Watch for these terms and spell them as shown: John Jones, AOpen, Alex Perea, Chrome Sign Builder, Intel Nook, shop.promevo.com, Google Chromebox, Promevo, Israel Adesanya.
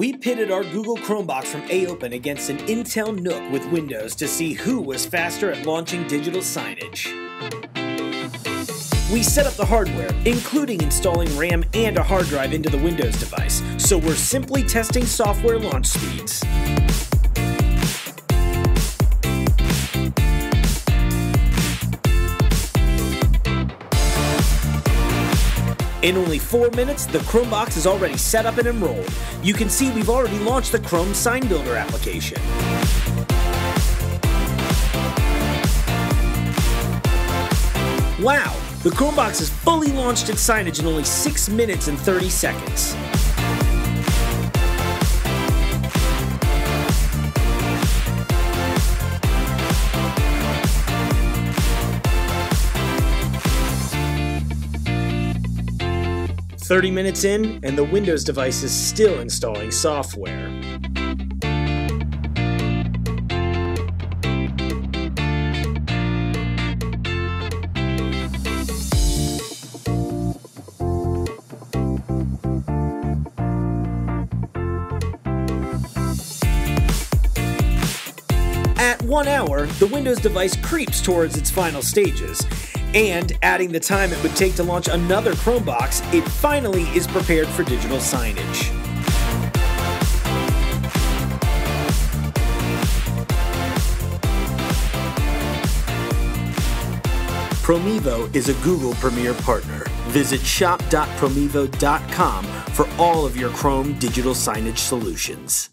We pitted our Google Chromebox from AOpen against an Intel Nook with Windows to see who was faster at launching digital signage. We set up the hardware, including installing RAM and a hard drive into the Windows device, so we're simply testing software launch speeds. In only 4 minutes, the Chromebox is already set up and enrolled. You can see we've already launched the Chrome Sign Builder application. Wow, the Chromebox has fully launched its signage in only 6 minutes and 30 seconds. . 30 minutes in, and the Windows device is still installing software. At 1 hour, the Windows device creeps towards its final stages. And adding the time it would take to launch another Chromebox, it finally is prepared for digital signage. Promevo is a Google Premier partner. Visit shop.promevo.com for all of your Chrome digital signage solutions.